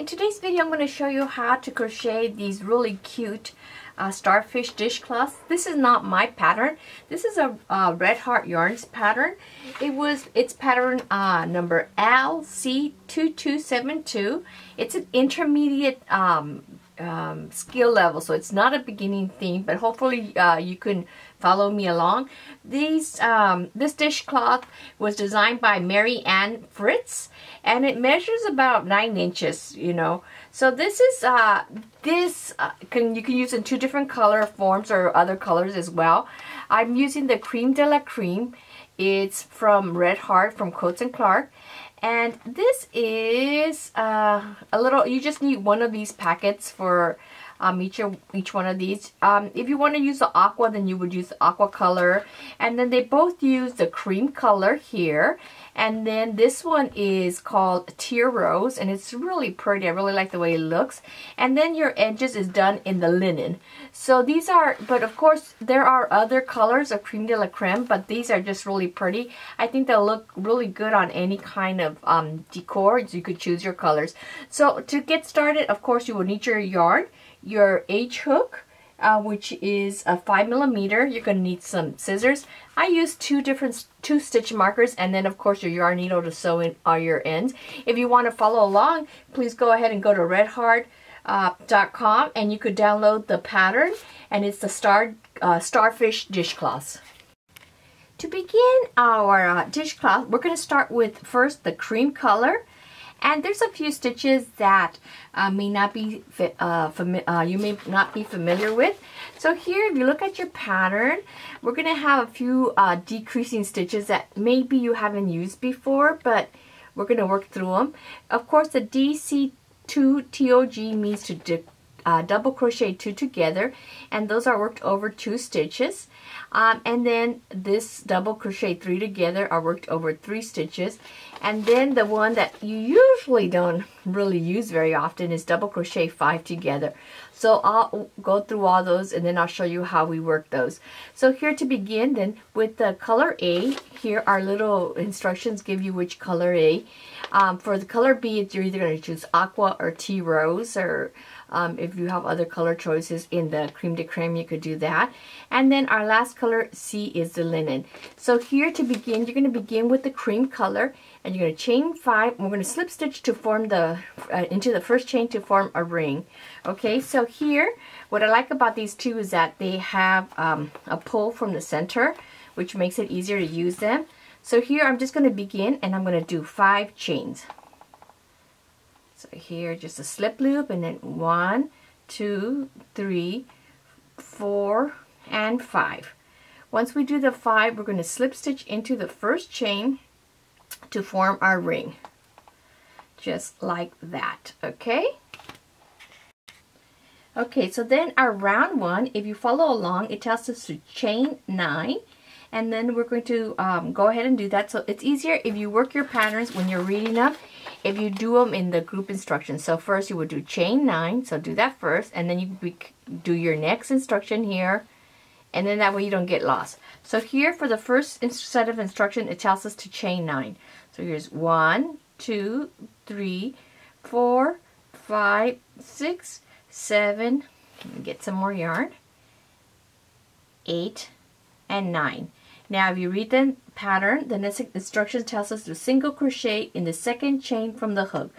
In today's video I'm going to show you how to crochet these really cute starfish dishcloths. This is not my pattern. This is a Red Heart Yarns pattern. It's pattern number LC2272. It's an intermediate skill level, so it's not a beginning theme, but hopefully you can follow me along. This dishcloth was designed by Mary Ann Fritz, and it measures about 9 inches, you know. So this is you can use in two different color forms or other colors as well. I'm using the Crème de la Crème. It's from Red Heart from Coats and Clark. And this is you just need one of these packets for each one of these. If you want to use the aqua, then you would use the aqua color. And then they both use the cream color here. And then this one is called Tea Rose, and it's really pretty. I really like the way it looks. And then your edges is done in the linen. So these are, but of course there are other colors of Crème de la Crème, but these are just really pretty. I think they'll look really good on any kind of decor. You could choose your colors. So to get started, of course you will need your yarn, your H-hook, which is a 5mm. You're going to need some scissors. I use two stitch markers, and then of course your yarn needle to sew in all your ends. If you want to follow along, please go ahead and go to redheart.com and you could download the pattern, and it's the starfish dishcloth. To begin our dishcloth, we're going to start with first the cream color. And there's a few stitches that you may not be familiar with. So here, if you look at your pattern, we're going to have a few decreasing stitches that maybe you haven't used before, but we're going to work through them. Of course, the DC2 TOG means to double crochet two together, and those are worked over two stitches, and then this double crochet three together are worked over three stitches. And then the one that you usually don't really use very often is double crochet five together. So I'll go through all those and then I'll show you how we work those. So here to begin then with the color A, here our little instructions give you which color A. For the color B, you're either going to choose aqua or tea rose, or if you have other color choices in the crème de crème, you could do that. And then our last color C is the linen. So here to begin, you're going to begin with the cream color, and you're going to chain five. We're going to slip stitch to form the into the first chain to form a ring. Okay, so here what I like about these two is that they have a pull from the center, which makes it easier to use them. So here I'm just going to begin, and I'm going to do 5 chains. So here just a slip loop, and then 1, 2, 3, 4, and 5. Once we do the 5, we're going to slip stitch into the first chain to form our ring, just like that. Okay, so then our round one, if you follow along, it tells us to chain 9, and then we're going to go ahead and do that. So it's easier if you work your patterns when you're reading them, if you do them in the group instructions. So first you would do chain 9, so do that first, and then you do your next instruction here, and then that way you don't get lost. So here for the first set of instruction, it tells us to chain 9. So here's 1, 2, 3, 4, 5, 6, 7, let me get some more yarn, 8, and 9. Now if you read the pattern, the next instruction tells us to single crochet in the second chain from the hook.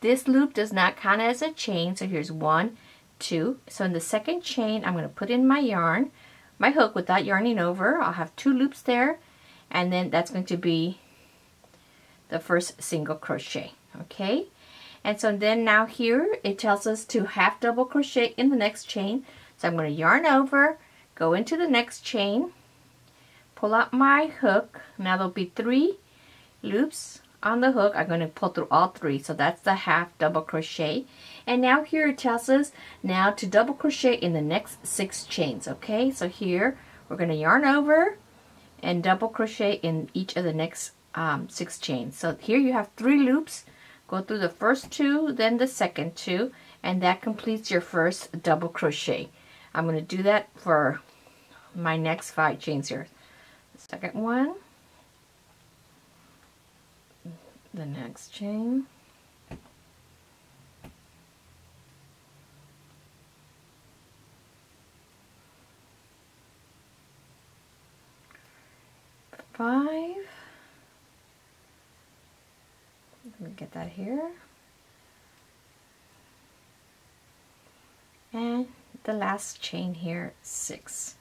This loop does not count as a chain, so here's 1, 2. So in the second chain, I'm going to put in my yarn, my hook, without yarning over. I'll have 2 loops there, and then that's going to be the first single crochet. Okay, and so then now here it tells us to half double crochet in the next chain. So I'm going to yarn over, go into the next chain, pull out my hook. Now there'll be 3 loops on the hook. I'm going to pull through all 3, so that's the half double crochet. And now here it tells us now to double crochet in the next 6 chains. Okay, so here we're going to yarn over and double crochet in each of the next 6 chains. So here you have 3 loops, go through the first 2, then the second 2, and that completes your first double crochet. I'm going to do that for my next 5 chains here. Second one, the next chain, 5. Let me get that here. And the last chain here, 6.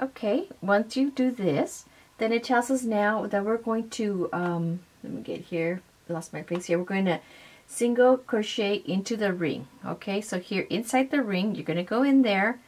Okay, once you do this, then it tells us now that we're going to, let me get here, lost my place here, we're going to single crochet into the ring. Okay, so here inside the ring, you're going to go in there,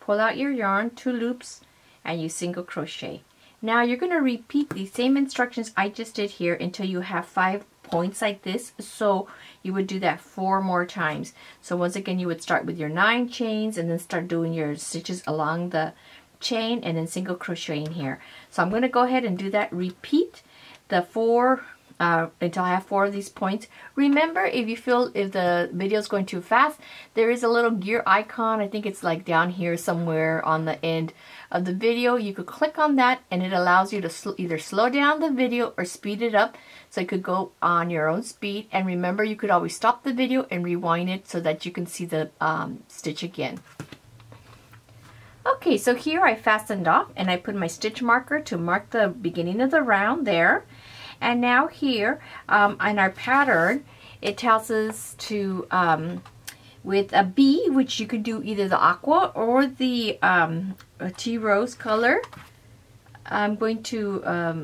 pull out your yarn, 2 loops, and you single crochet. Now you're going to repeat the same instructions I just did here until you have 5 points like this, so you would do that 4 more times. So once again, you would start with your 9 chains and then start doing your stitches along the chain and then single crocheting here. So I'm going to go ahead and do that, repeat the 4 until I have 4 of these points. Remember, if you feel if the video is going too fast, there is a little gear icon. I think it's like down here somewhere on the end of the video. You could click on that and it allows you to either slow down the video or speed it up, so it could go on your own speed. And remember, you could always stop the video and rewind it so that you can see the stitch again. Okay, so here I fastened off and I put my stitch marker to mark the beginning of the round there. And now here in our pattern, it tells us to, with a B, which you could do either the aqua or the tea rose color. I'm going to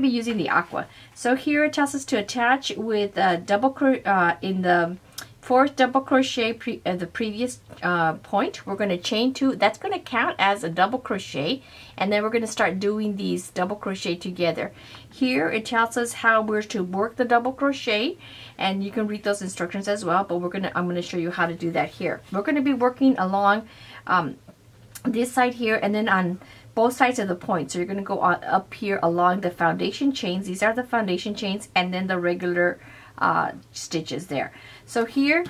be using the aqua. So here it tells us to attach with a double in the 4th double crochet the previous point. We're going to chain 2. That's going to count as a double crochet, and then we're going to start doing these double crochet together. Here it tells us how we're to work the double crochet, and you can read those instructions as well, but we're going to, I'm going to show you how to do that here. We're going to be working along this side here and then on both sides of the point. So you're going to go on up here along the foundation chains. These are the foundation chains, and then the regular stitches there. So here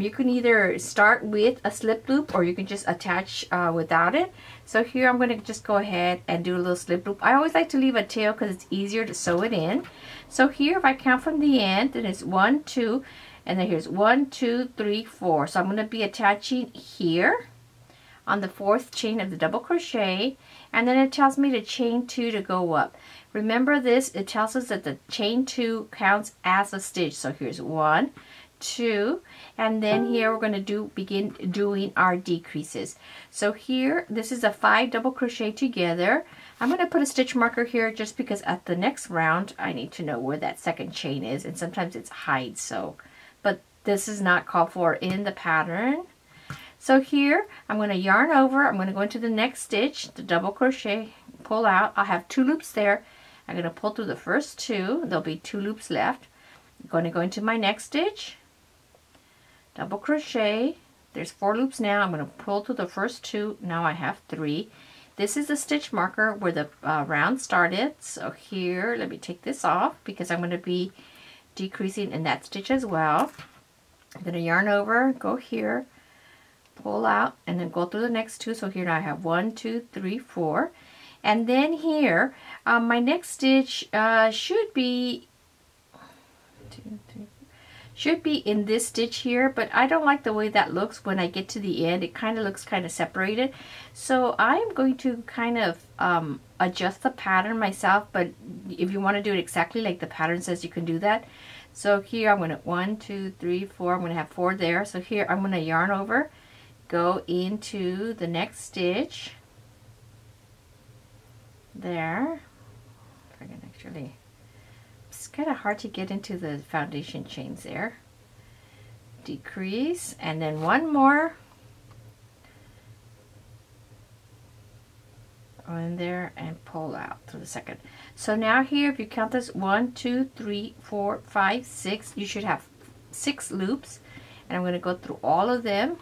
you can either start with a slip loop or you can just attach without it. So here I'm going to just go ahead and do a little slip loop. I always like to leave a tail because it's easier to sew it in. So here if I count from the end, then it's 1, 2, and then here's 1, 2, 3, 4. So I'm going to be attaching here on the 4th chain of the double crochet, and then it tells me to chain 2 to go up. Remember this, it tells us that the chain 2 counts as a stitch. So here's 1, 2, and then here we're going to begin doing our decreases. So here, this is a 5 double crochet together. I'm going to put a stitch marker here just because at the next round I need to know where that 2nd chain is, and sometimes it's hides. So, but this is not called for in the pattern. So here I'm going to yarn over, I'm going to go into the next stitch, the double crochet, pull out. I'll have 2 loops there. I'm going to pull through the first 2, there'll be 2 loops left. I'm going to go into my next stitch, double crochet, there's 4 loops now. I'm going to pull through the first 2, now I have 3. This is the stitch marker where the round started. So here, let me take this off because I'm going to be decreasing in that stitch as well. I'm going to yarn over, go here, pull out, and then go through the next 2. So here now I have 1, 2, 3, 4. And then here, my next stitch should be 2, 3, should be in this stitch here, but I don't like the way that looks when I get to the end. It kind of looks kind of separated. So I'm going to kind of adjust the pattern myself, but if you want to do it exactly like the pattern says, you can do that. So here I'm going to 1, 2, 3, 4. I'm going to have 4 there. So here I'm going to yarn over, go into the next stitch. There, if I can actually, it's kind of hard to get into the foundation chains there. Decrease, and then 1 more. Go in there and pull out to the 2nd. So now here, if you count this, 1, 2, 3, 4, 5, 6, you should have 6 loops, and I'm going to go through all of them,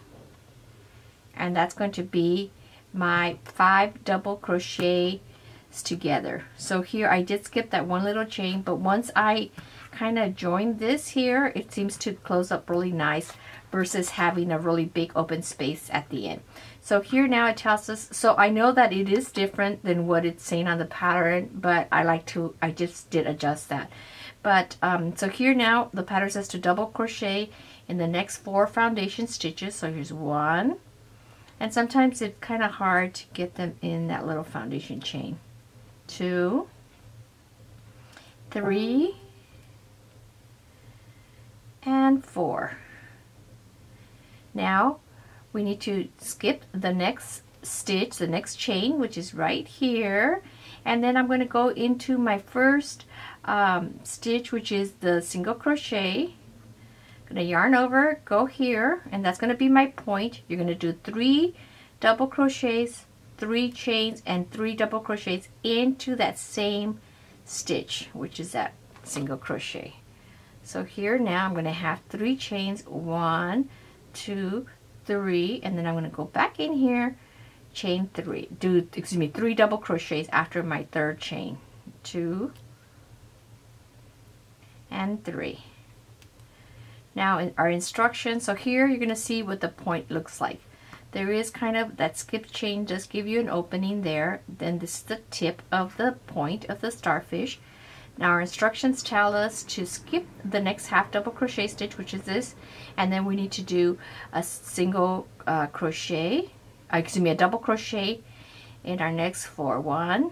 and that's going to be my 5 double crochet together. So here I did skip that 1 little chain, but once I kind of joined this here, it seems to close up really nice versus having a really big open space at the end. So here now it tells us, so I know that it is different than what it's saying on the pattern, but I like to, I just did adjust that. But so here now the pattern says to double crochet in the next 4 foundation stitches. So here's 1, and sometimes it's kind of hard to get them in that little foundation chain. two, three, and four. Now we need to skip the next stitch, the next chain, which is right here, and then I'm going to go into my first stitch, which is the single crochet. I'm going to yarn over, go here, and that's going to be my point. You're going to do 3 double crochets, 3 chains, and 3 double crochets into that same stitch, which is that single crochet. So here now I'm going to have 3 chains, 1, 2, 3, and then I'm going to go back in here, chain 3, 3 double crochets after my third chain, 2 and 3. Now in our instructions, so here you're going to see what the point looks like. There is kind of that skip chain, just give you an opening there. Then this is the tip of the point of the starfish. Now our instructions tell us to skip the next half double crochet stitch, which is this, and then we need to do a single crochet, a double crochet in our next 4. 1,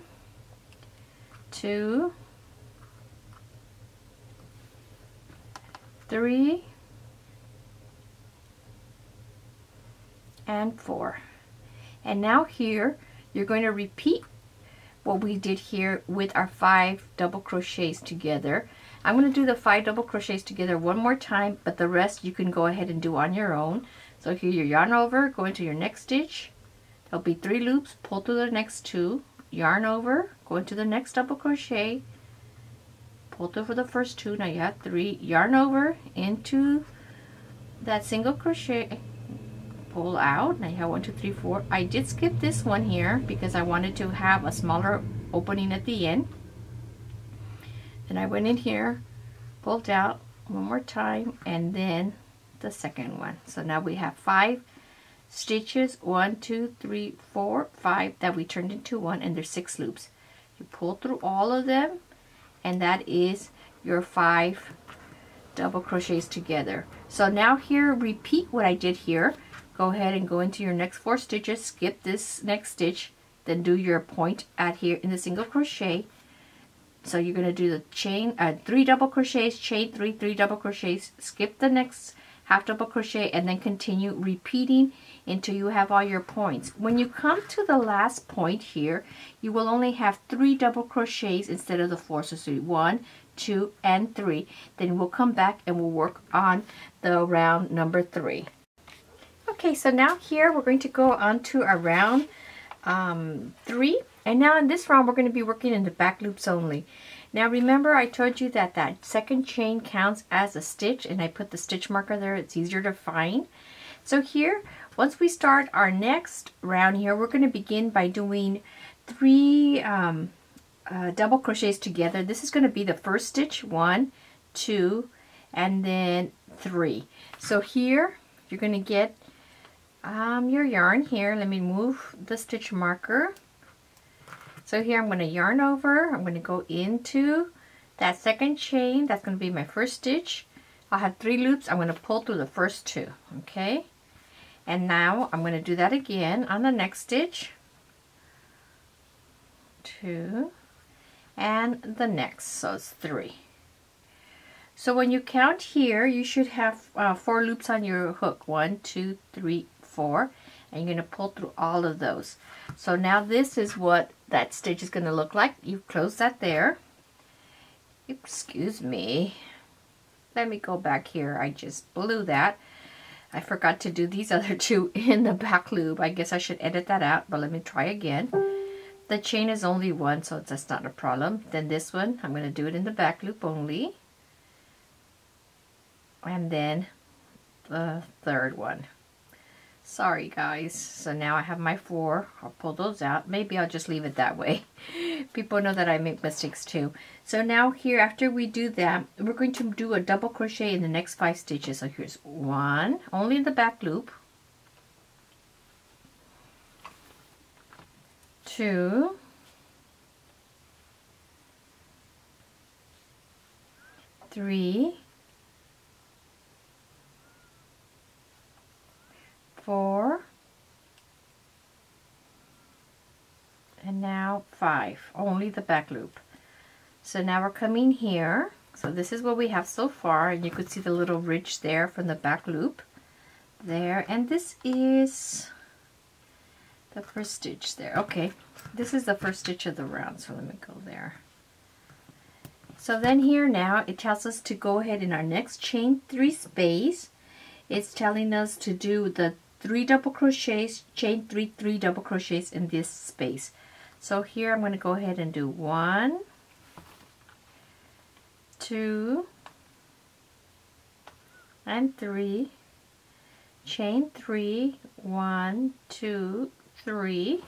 2, 3, and 4. And now here you're going to repeat what we did here with our 5 double crochets together. I'm going to do the 5 double crochets together one more time, but the rest you can go ahead and do on your own. So here you yarn over, go into your next stitch, there'll be 3 loops, pull through the next 2, yarn over, go into the next double crochet, pull through for the first 2, now you have 3, yarn over into that single crochet, pull out, now you have 1, 2, 3, 4. I did skip this one here because I wanted to have a smaller opening at the end. Then I went in here, pulled out one more time, and then the second one. So now we have 5 stitches, 1, 2, 3, 4, 5 that we turned into one, and there's 6 loops. You pull through all of them, and that is your 5 double crochets together. So now here, repeat what I did here. Go ahead and go into your next 4 stitches, skip this next stitch, then do your point at here in the single crochet. So you're going to do the chain 3 double crochets, chain 3, 3 double crochets, skip the next half double crochet, and then continue repeating until you have all your points. When you come to the last point here, you will only have 3 double crochets instead of the 4. So do 1, 2, and 3. Then we'll come back and we'll work on the round number 3. Okay, so now here we're going to go on to our round 3. And now in this round we're going to be working in the back loops only. Now remember, I told you that that second chain counts as a stitch, and I put the stitch marker there, it's easier to find. So here, once we start our next round here, we're going to begin by doing 3 double crochets together. This is going to be the first stitch, 1, 2, and then 3. So here you're going to get your yarn here. Let me move the stitch marker. So here I'm going to yarn over, I'm going to go into that second chain, that's going to be my first stitch. I'll have 3 loops, I'm going to pull through the first 2, okay? And now I'm going to do that again on the next stitch, 2, and the next, so it's 3. So when you count here, you should have 4 loops on your hook, 1, 2, 3, 4. And you're going to pull through all of those. So now this is what that stitch is going to look like. You close that there. Excuse me. Let me go back here. I just blew that. I forgot to do these other 2 in the back loop. I guess I should edit that out, but let me try again. The chain is only 1, so that's not a problem. Then this one, I'm going to do it in the back loop only. And then the third one. Sorry guys, so now I have my 4. I'll pull those out. Maybe I'll just leave it that way. People know that I make mistakes too. So now here, after we do that, we're going to do a double crochet in the next 5 stitches. So here's 1, only in the back loop, 2, 3, 4, and now 5, only the back loop. So now we're coming here. So this is what we have so far, and you could see the little ridge there from the back loop there, and this is the first stitch there. Okay, this is the first stitch of the round, so let me go there. So then here now it tells us to go ahead in our next chain 3 space. It's telling us to do the 3 double crochets, chain 3, 3 double crochets in this space. So here I'm going to go ahead and do 1, 2, and 3, chain 3, 1, 2, 3,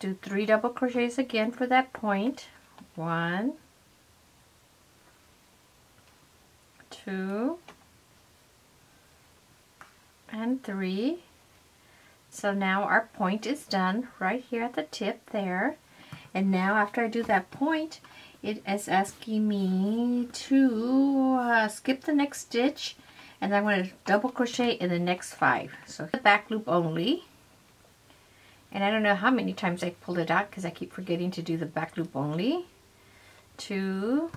do 3 double crochets again for that point, 1, 2, and 3. So now our point is done right here at the tip there, and now after I do that point, it is asking me to skip the next stitch, and I'm going to double crochet in the next 5. So the back loop only, and I don't know how many times I pulled it out because I keep forgetting to do the back loop only. 2,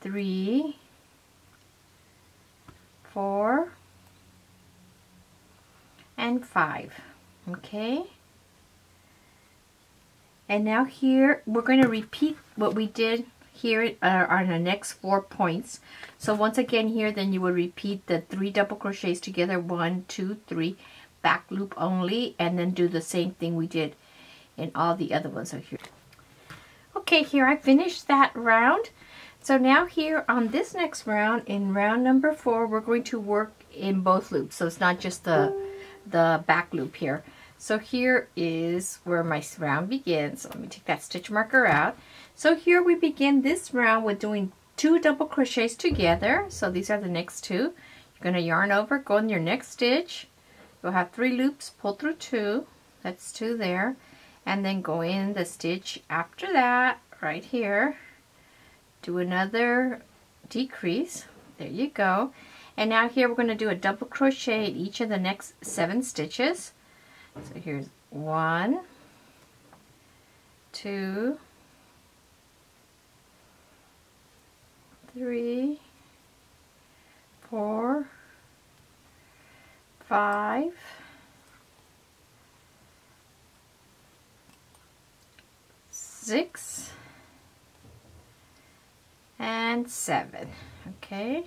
3, 4, and 5. Okay, and now here we're going to repeat what we did here on the next 4 points. So once again here, then you will repeat the 3 double crochets together, 1, 2, 3, back loop only, and then do the same thing we did in all the other ones. So here, okay, here I finished that round. So now here on this next round, in round number 4, we're going to work in both loops, so it's not just the back loop here. So here is where my round begins. So let me take that stitch marker out. So here we begin this round with doing 2 double crochets together. So these are the next 2. You're going to yarn over, go in your next stitch, you'll have 3 loops, pull through 2, that's 2 there, and then go in the stitch after that right here, do another decrease, there you go. And now here we're going to do a double crochet in each of the next 7 stitches. So here's 1, 2, 3, 4, 5, 6, and 7. Okay.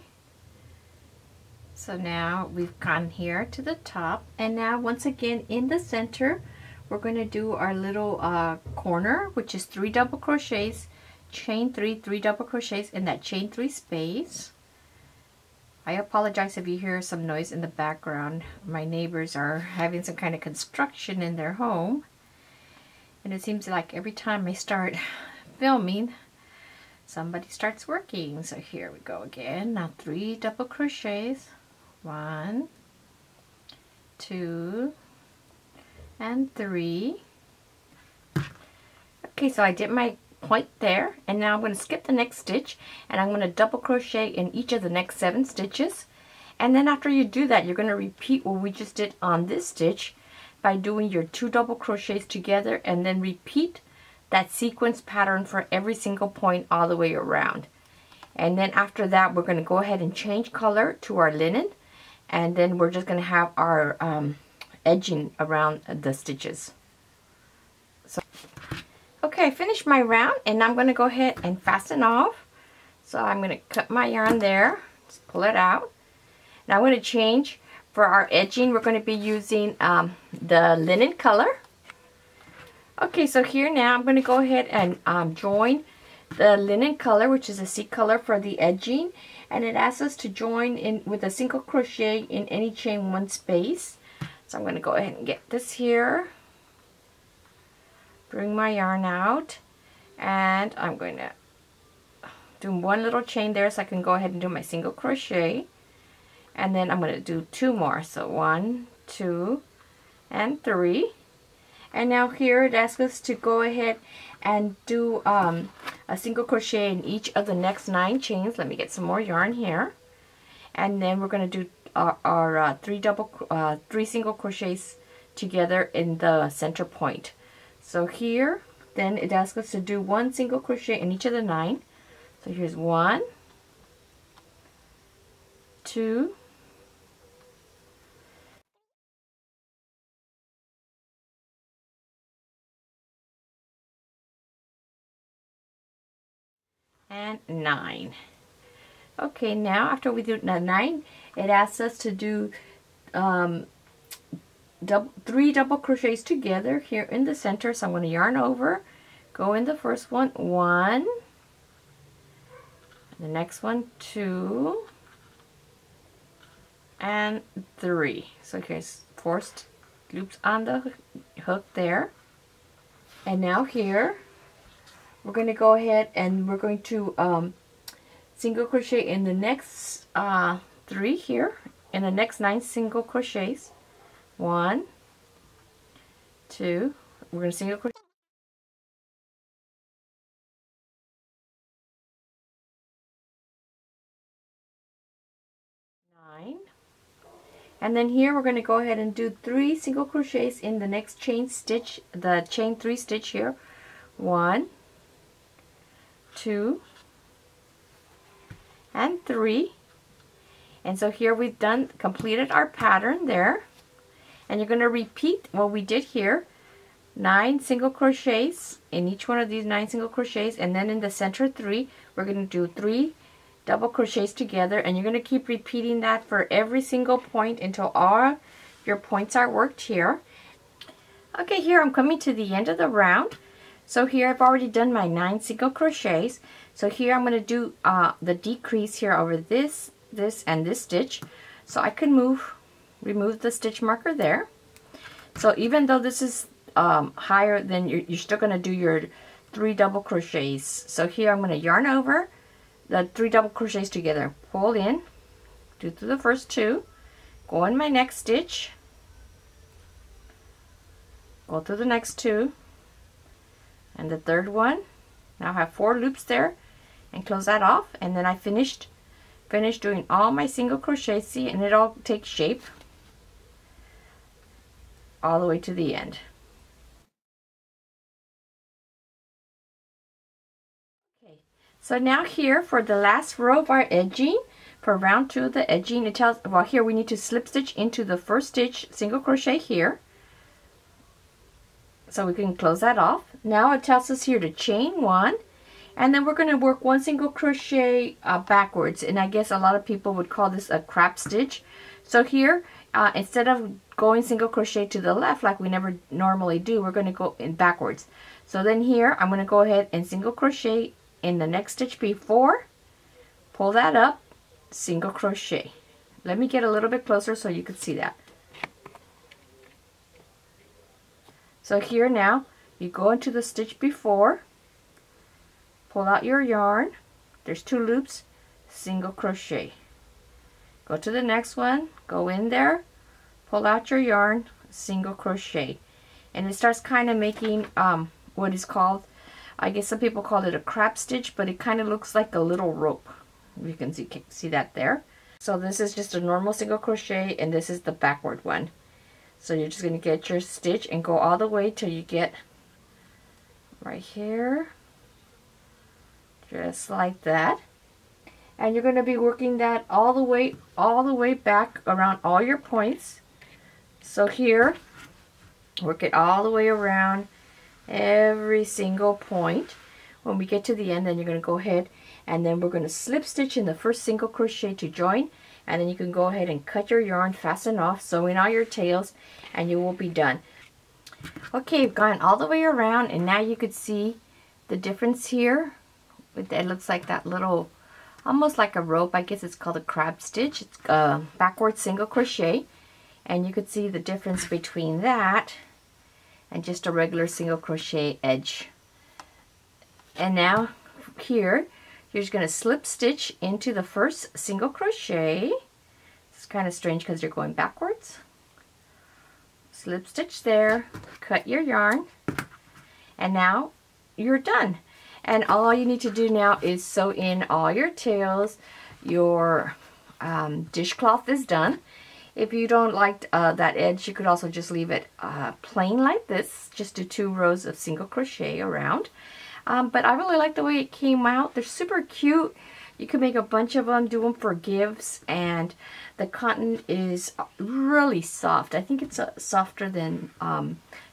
So now we've gone here to the top, and now once again in the center we're going to do our little corner, which is 3 double crochets, chain 3, 3 double crochets in that chain 3 space. I apologize if you hear some noise in the background. My neighbors are having some kind of construction in their home, and it seems like every time I start filming somebody starts working. So here we go again, now 3 double crochets, 1, 2, and 3. Okay, so I did my point there, and now I'm going to skip the next stitch, and I'm going to double crochet in each of the next 7 stitches. And then after you do that, you're going to repeat what we just did on this stitch by doing your 2 double crochets together, and then repeat that sequence pattern for every single point all the way around. And then after that, we're going to go ahead and change color to our linen, and then we're just going to have our edging around the stitches. So, okay, I finished my round, and I'm going to go ahead and fasten off. So I'm going to cut my yarn there, just pull it out. Now I'm going to change for our edging. We're going to be using the linen color. Okay, so here now I'm going to go ahead and join the linen color, which is a sea color, for the edging, and it asks us to join in with a single crochet in any chain 1 space. So I'm going to go ahead and get this here, bring my yarn out, and I'm going to do 1 little chain there so I can go ahead and do my single crochet, and then I'm going to do 2 more. So 1, 2, and 3. And now here it asks us to go ahead and do a single crochet in each of the next 9 chains. Let me get some more yarn here, and then we're going to do our 3 single crochets together in the center point. So here Then it asks us to do one single crochet in each of the 9. So here's 1, 2, and 9. Okay, now after we do 9, it asks us to do 3 double crochets together here in the center. So I'm going to yarn over, go in the first one, 1, the next one, 2, and 3. So here's 4 loops on the hook there. And now here we're going to go ahead and we're going to single crochet in the next 3 here, in the next 9 single crochets. 1, 2, we're going to single crochet. And then here we're going to go ahead and do 3 single crochets in the next chain stitch, the chain 3 stitch here. 1, 2, and 3. And so here we've completed our pattern there. And you're going to repeat what we did here. 9 single crochets in each one of these 9 single crochets, and then in the center 3, we're going to do 3 double crochets together, and you're going to keep repeating that for every single point until all your points are worked here. Okay, here I'm coming to the end of the round. So here I've already done my 9 single crochets. So here I'm going to do the decrease here over this, and this stitch. So I can remove the stitch marker there. So even though this is higher, then you're still going to do your 3 double crochets. So here I'm going to yarn over the 3 double crochets together, pull in, do through the first 2, go in my next stitch, go through the next 2, and the third one. Now I have 4 loops there, and close that off, and then I finished doing all my single crochets. See, and it all takes shape all the way to the end. So now here for the last row of our edging, for round 2 of the edging, it tells, well, here we need to slip stitch into the first stitch, single crochet here. So we can close that off. Now it tells us here to chain 1, and then we're going to work 1 single crochet backwards, and I guess a lot of people would call this a crab stitch. So here, instead of going single crochet to the left like we never normally do, we're going to go in backwards. So then here, I'm going to go ahead and single crochet in the next stitch before, pull that up, single crochet. Let me get a little bit closer so you can see that. So here now, you go into the stitch before, pull out your yarn, there's 2 loops, single crochet. Go to the next one, go in there, pull out your yarn, single crochet. And it starts kind of making what is called, I guess some people call it a crab stitch, but it kind of looks like a little rope. You can see that there. So this is just a normal single crochet, and this is the backward one. So you're just going to get your stitch and go all the way till you get right here, just like that. And you're going to be working that all the way back around all your points. So here, work it all the way around every single point. When we get to the end, then you're going to go ahead and then we're going to slip stitch in the first single crochet to join, and then you can go ahead and cut your yarn, fasten off, sew in all your tails, and you will be done. Okay, you've gone all the way around, and now you could see the difference here. It looks like that little, almost like a rope, I guess it's called a crab stitch. It's a backward single crochet, and you could see the difference between that and just a regular single crochet edge. And now here, you're just going to slip stitch into the first single crochet. It's kind of strange because you're going backwards. Slip stitch there, cut your yarn, and now you're done. And all you need to do now is sew in all your tails. Your dishcloth is done. If you don't like that edge, you could also just leave it plain like this. Just do 2 rows of single crochet around. But I really like the way it came out. They're super cute. You can make a bunch of them, do them for gifts, and the cotton is really soft. I think it's softer than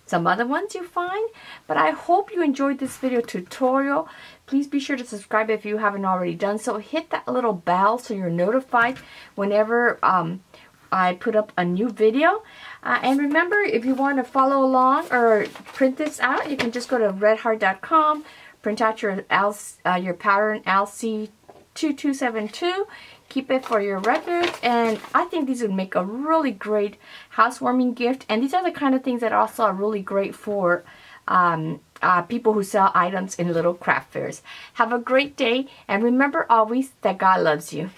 some other ones you find. But I hope you enjoyed this video tutorial. Please be sure to subscribe if you haven't already done so. Hit that little bell so you're notified whenever I put up a new video. And remember, if you want to follow along or print this out, you can just go to redheart.com, print out your pattern LC2272, keep it for your records, and I think these would make a really great housewarming gift. And these are the kind of things that also are really great for people who sell items in little craft fairs. Have a great day, and remember always that God loves you.